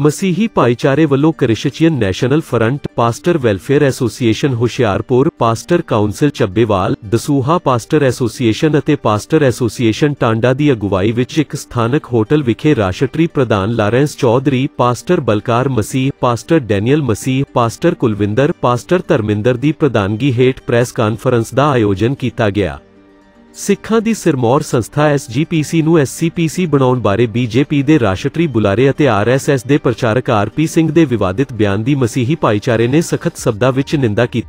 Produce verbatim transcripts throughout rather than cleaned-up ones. मसीही भाईचारे वालों Christian national front, pastor welfare association Hoshiarpur, pastor council Chabbewal, Dasuya pastor association अते पास्टर एसोसिएशन टांडा की अगुवाई विच एक स्थानक होटल विखे राष्ट्रीय प्रधान Lawrence Chaudhary, pastor Balkar Masih, pastor Daniel Masih, pastor Kulwinder, pastor Dharminder की प्रधानगी हेठ प्रेस कानफ्रेंस का आयोजन किया गया। सिखा दी सिरमौर संस्था एस जी पी सी नू एस सी पी सी बनाने बारे बीजेपी के राष्ट्रीय बुलारे अते आर एस एस के प्रचारक आर पी सिंह के विवादित बयान की मसीही भाईचारे ने सख्त शब्दों में निंदा की।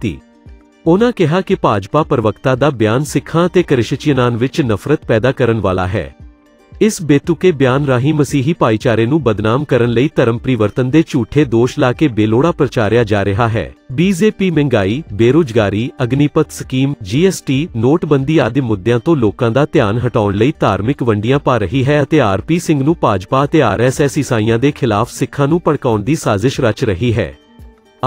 उन्होंने कहा कि भाजपा प्रवक्ता का बयान सिखा ते क्रिश्चियनां विच नफरत पैदा करने वाला है। इस बेतुके बयान राही मसीही भाईचारे नू बदनाम करने लई धर्म परिवर्तन के झूठे दोष ला के बेलोड़ा प्रचारिया जा रहा है। बीजेपी महंगाई, बेरोजगारी, अग्निपथ स्कीम, जीएसटी, नोटबंदी आदि मुद्दों तो लोगों का ध्यान हटाने लई धार्मिक वंडियां पा रही है अते आर पी सिंह नू भाजपा ते आर एस एस ईसाइयां के खिलाफ सिखा नू भड़काउण की साजिश रच रही है।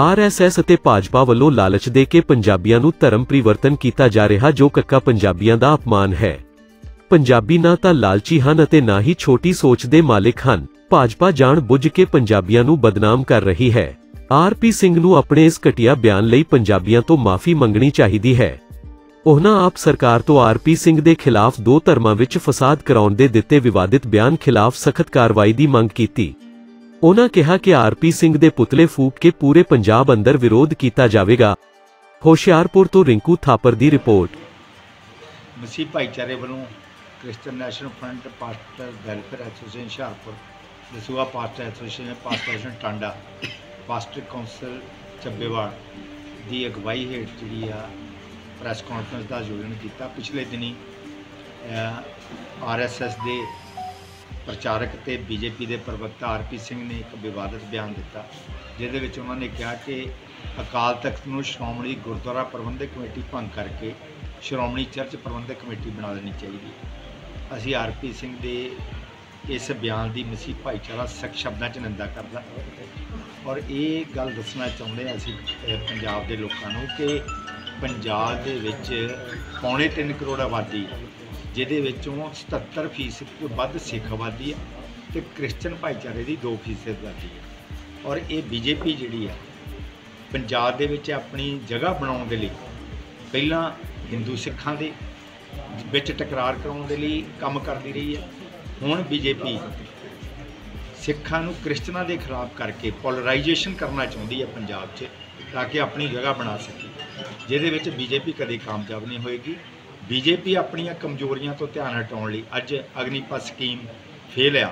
आर एस एस अते भाजपा वालों लालच दे के पंजाबियां नू धर्म परिवर्तन किया जा रहा जो कक्का पंजाबियां का अपमान है। पंजाबी ना तो लालची हन अते ना ही छोटी सोच दे मालिक हन। भाजपा जान बुझ के पंजाबियां नू बदनाम कर रही है। आर पी सिंह नू अपने इस घटिया बयान लई पंजाबियां तो माफ़ी मंगनी चाहिदी है। उहना आप सरकार तो आर पी सिंह दे खिलाफ दो धर्मां विच फसाद कराउण दे दिते विवादित बयान खिलाफ सख्त कार्रवाई की मंग की। उन्होंने कहा कि आर पी सिंह दे पुतले फूक के पूरे पंजाब अंदर विरोध किया जाएगा। होशियारपुर तो रिंकू थापर की रिपोर्ट। मसीह भाईचारे वालों Christian national front, pastor welfare association Hoshiarpur, Dasuya pastor association, pastor association Tanda, pastor council Chabbewal की अगवाई हेठ जी प्रेस कॉन्फ्रेंस का आयोजन किया। पिछले दिनी आर एस एस के प्रचारक ते बीजेपी के प्रवक्ता आर पी सिंह ने एक विवादित बयान दिता जिहदे विच उन्होंने कहा कि अकाल तख्त नूं श्रोमणी गुरुद्वारा प्रबंधक कमेटी भंग करके श्रोमणी चर्च प्रबंधक कमेटी बना देनी चाहिए। असी आर पी सिंह दे इस बयान की मसीह भाईचारा सख्त शब्दों च निंदा करदा और ये गल दसना चाहुंदे असी पंजाब दे लोकां नूं कि पंजाब दे विच पौने तीन करोड़ आबादी जिहदे विचों सतहत्तर फीसद तो वध सिख आबादी है तो क्रिश्चन भाईचारे की दो फीसद आबादी है और ये बीजेपी जिहड़ी है पंजाब दे विच अपनी जगह बनाउण दे लई पहलां हिंदू सिखा के विच टकरार कराने के लिए काम करती रही है। हुण बीजेपी सिखा नूं क्रिश्चनां के खिलाफ करके पोलराइजेशन करना चाहती है पंजाब च ताकि अपनी जगह बना सके जिहदे विच बीजेपी कदे कामयाब नहीं होएगी। बीजेपी अपनी कमजोरियां तो ध्यान हटाने लिए अज अग्निपथ स्कीम फेल आ,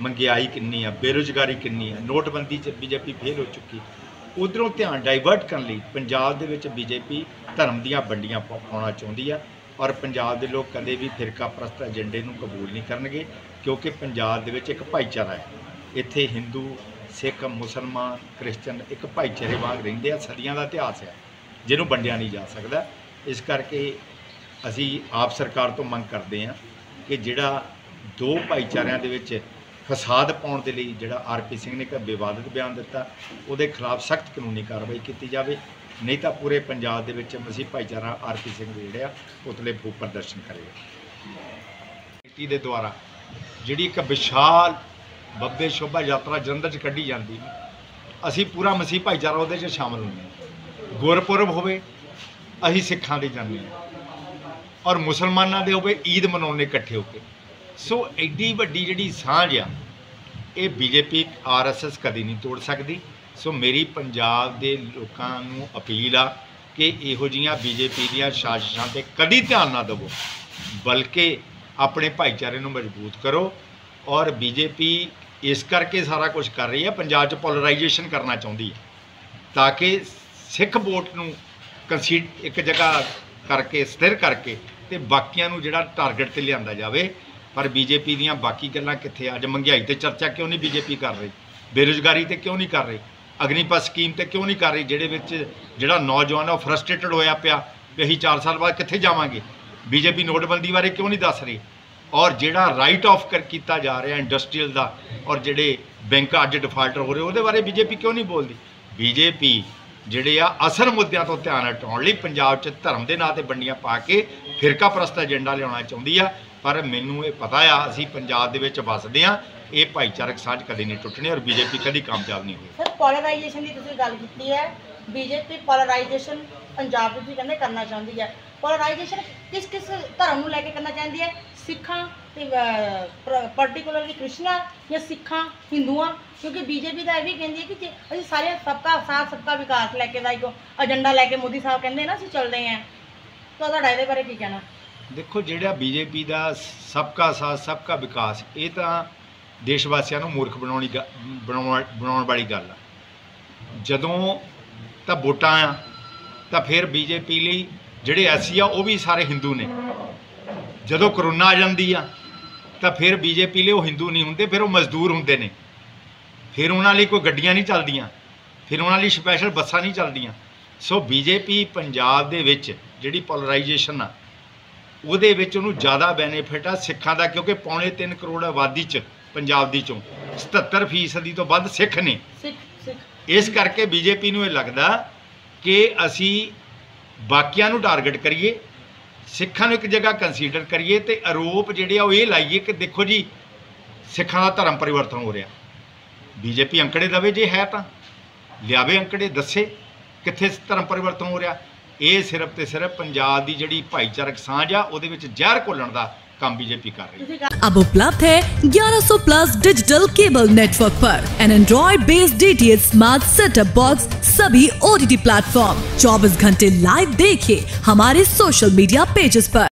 महंगाई कितनी आ, बेरोजगारी कितनी आ, नोटबंदी च बीजेपी फेल हो चुकी, उधरों ध्यान डाइवर्ट करने पंजाब दे विच बीजेपी धर्म दीयां वंडियां पाउणा चाहुंदी है और पंजाब दे लोग कदे भी फिरका परस्त एजेंडे नूं कबूल नहीं करनगे क्योंकि पंजाब दे विच एक भाईचारा है। इत्थे हिंदू, सिख, मुसलमान, क्रिश्चन एक भाईचारे वांग रहिंदे आ। सदियां दा इतिहास है जिहनूं वंडिया नहीं जा सकदा। इस करके असीं आप सरकार तो मंग करदे हां कि जिहड़ा दो भाईचारियां दे विच फसाद पाने के लिए जिहड़ा आर पी सिंह ने एक विवादित बयान दिता उसके खिलाफ सख्त कानूनी कार्रवाई की जाए, नहीं तो पूरे पंजाब दे विच मसीह भाईचारा आर पी सिंह जिहड़ा पुतले फूक प्रदर्शन करेगा। कमेटी के द्वारा जिहड़ी एक विशाल बब्बे शोभा यात्रा जलंधर च कढ़ी जाती असी पूरा मसीह भाईचारा उहदे च शामिल होंगे। गुरपुरब होवे असी सिखां दे जांदे और मुसलमानां दे होवे ईद मनाउने इकट्ठे होकर। सो एडी वड्डी जिहड़ी सांझ आ ये बीजेपी आर एस एस कदी नहीं तोड़ सकती। सो मेरी पंजाब दे लोकां नूं अपील आ कि इहो जिहियां बीजेपी दीयां साजिशां ते कदी ध्यान ना दवो बल्कि अपने भाईचारे नूं मजबूत करो। और बीजेपी इस करके सारा कुछ कर रही है, पंजाब च पोलराइजेशन करना चाहुंदी है ताकि सिख वोट नूं कंसीड एक जगह करके स्थिर करके ते बाकियां नूं जिहड़ा टारगेट ते लिआंदा जावे। पर बीजेपी दीयां बाकी गल्लां कित्थे? अज महंगाई ते चर्चा क्यों नहीं बीजेपी कर रही, बेरोजगारी ते क्यों नहीं कर रही, अग्निपथ स्कीम ते क्यों नहीं कर रही जिहदे विच जिहड़ा नौजवान है फ्रस्ट्रेटेड होया पिया कि असीं चार साल बाद कित्थे जावांगे। बीजेपी नोटबंदी बारे क्यों नहीं दस रही और जिहड़ा राइट ऑफ कर कीता जा रहा इंडस्ट्रीयल दा और जिहड़े बैंक अज डिफाल्टर हो रहे उहदे बारे बीजेपी क्यों नहीं बोलदी। बीजेपी जिहड़े आ असल मुद्दों तो ध्यान हटाने लई पंजाब च धर्म के नाँ ते वंडियां पा के फिरका परस्त एजेंडा लिआउणा चाहुंदी आ। पर मैनूं ये पता आ असीं पंजाब दे विच वसदे आ ये भाईचारक साझ कभी नहीं टुटने और बीजेपी कभी कामयाब नहीं हुई। सर पोलराइजेशन की तुसीं गल कीती है, बीजेपी पोलराइजेशन पंजाब में भी कहने करना चाहती है, पोलराइजेशन किस किस धर्म को लेके करना चाहती है? सिखा पर्टिकुलरली कृष्णा या सिखा हिंदुआ, क्योंकि बीजेपी का यह भी कहती है कि अभी सारे सबका साथ सबका विकास लैके का एजेंडा लैके मोदी साहब कहें ना चल रहे हैं, तो ये बारे की कहना? देखो जोड़ा बीजेपी का सबका साथ सबका विकास ये तो देश वासियों मूर्ख बनाने ग बना बनाने वाली गल आ, जदों तो वोटां आ तो फिर बीजेपी लिए जोड़े ऐसी आ वो भी सारे हिंदू ने, जदों करोना आ जाती आ तो फिर बीजेपी लिए वो हिंदू नहीं होंगे, फिर वो मजदूर होंगे ने, फिर उन्होंने कोई गड्डियां नहीं चलदियाँ, फिर उन्होंने स्पैशल बसा नहीं चलदियाँ। सो बीजेपी पंजाब दे विच जिहड़ी पोलराइजेशन आ उहदे विच उहनूं ज़्यादा बेनीफिट आ सिखां दा, क्योंकि पौने तीन करोड़ आबादी च पंजाब दी चों सतहत्तर फीसदी तो वध सिख ने। इस करके बीजेपी नूं इह लगदा कि असीं बाकियां नूं टारगेट करिए, सिखां नूं इक जगह कंसीडर करिए ते आरोप जिहड़े आ ओह इह लाइए कि देखो जी सिखां दा धर्म परिवर्तन हो रिहा। बीजेपी अंकड़े दवे जे है तां लिआवे, अंकड़े दस्से कित्थे धर्म परिवर्तन हो रहा। ये सिर्फ तो सिर्फ पंजाब की जिहड़ी भाईचारक सांझ आ उहदे विच जहर घोलण दा काम बीजेपी कर रही है। अब उपलब्ध है ग्यारह सौ प्लस डिजिटल केबल नेटवर्क पर an Android based DTH smart setup box, सभी ओटीटी प्लेटफॉर्म, चौबीस घंटे लाइव देखिए हमारे सोशल मीडिया पेजेस पर।